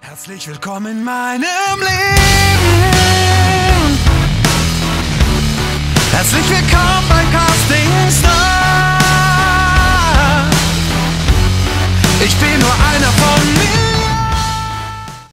Herzlich willkommen in meinem Leben. Herzlich willkommen bei Casting Star. Ich bin nur einer von mir.